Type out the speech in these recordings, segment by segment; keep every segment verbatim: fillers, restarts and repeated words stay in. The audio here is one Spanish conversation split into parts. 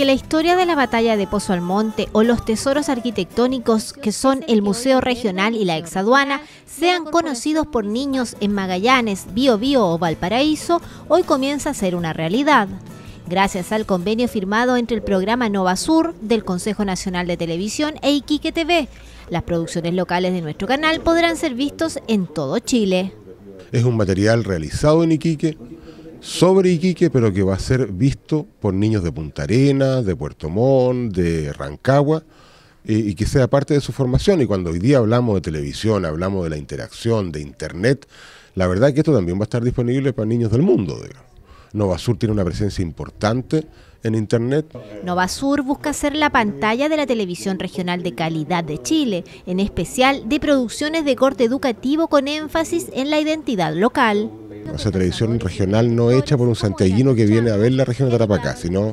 que la historia de la batalla de Pozo Almonte o los tesoros arquitectónicos que son el Museo Regional y la Ex-Aduana sean conocidos por niños en Magallanes, Bio Bio o Valparaíso, hoy comienza a ser una realidad. Gracias al convenio firmado entre el programa Novasur del Consejo Nacional de Televisión e Iquique T V, las producciones locales de nuestro canal podrán ser vistos en todo Chile. Es un material realizado en Iquique, sobre Iquique, pero que va a ser visto por niños de Punta Arenas, de Puerto Montt, de Rancagua, y que sea parte de su formación. Y cuando hoy día hablamos de televisión, hablamos de la interacción, de internet, la verdad es que esto también va a estar disponible para niños del mundo, digamos. Novasur tiene una presencia importante en internet. Novasur busca ser la pantalla de la televisión regional de calidad de Chile, en especial de producciones de corte educativo con énfasis en la identidad local. O sea, televisión regional no hecha por un santiaguino que viene a ver la región de Tarapacá, sino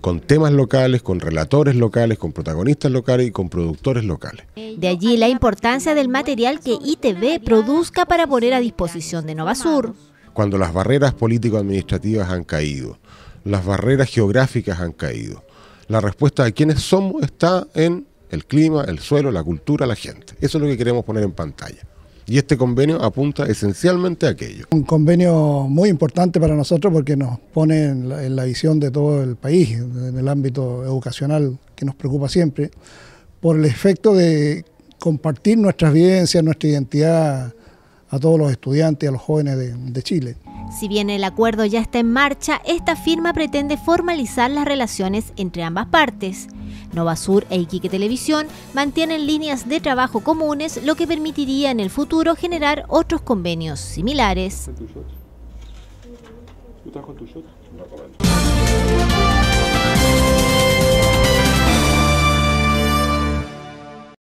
con temas locales, con relatores locales, con protagonistas locales y con productores locales. De allí la importancia del material que I T V produzca para poner a disposición de Novasur. Cuando las barreras político-administrativas han caído, las barreras geográficas han caído, la respuesta a quiénes somos está en el clima, el suelo, la cultura, la gente. Eso es lo que queremos poner en pantalla. Y este convenio apunta esencialmente a aquello. Un convenio muy importante para nosotros porque nos pone en la, en la visión de todo el país, en el ámbito educacional que nos preocupa siempre, por el efecto de compartir nuestras vivencias, nuestra identidad a todos los estudiantes, a los jóvenes de, de Chile. Si bien el acuerdo ya está en marcha, esta firma pretende formalizar las relaciones entre ambas partes. Novasur e Iquique Televisión mantienen líneas de trabajo comunes, lo que permitiría en el futuro generar otros convenios similares.